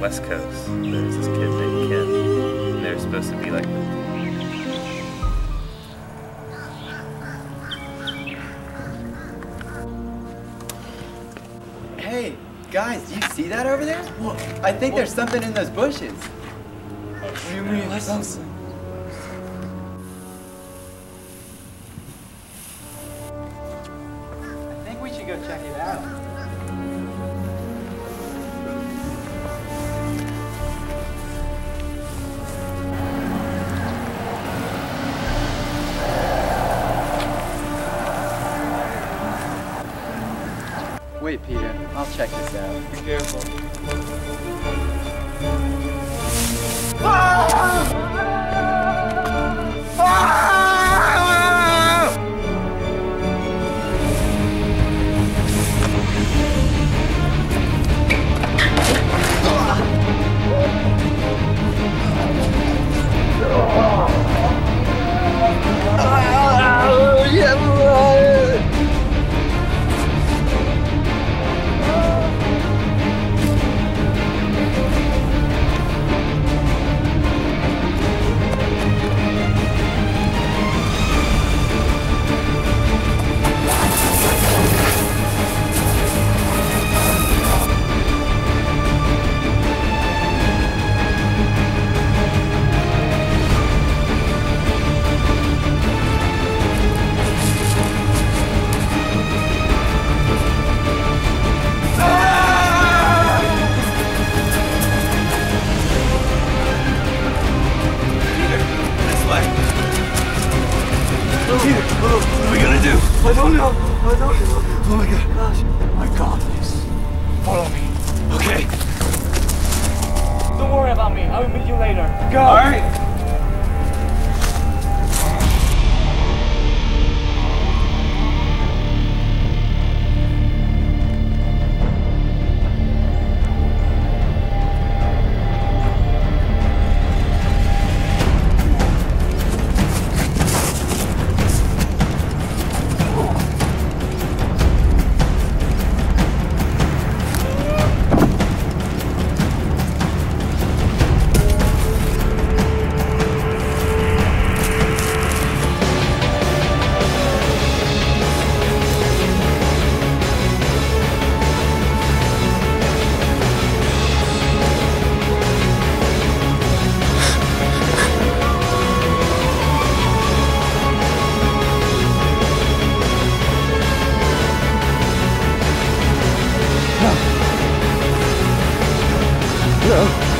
West Coast, there's this kid named Ken, and they're supposed to be like the... Hey, guys, do you see that over there? What? I think there's something in those bushes. What do you mean, there's something? I think we should go check it out. Wait, Peter, I'll check this out. Be careful. Ah! I don't know. I don't know. Oh my gosh. I got this. Follow me. Okay. Don't worry about me. I will meet you later. Go. All right. No.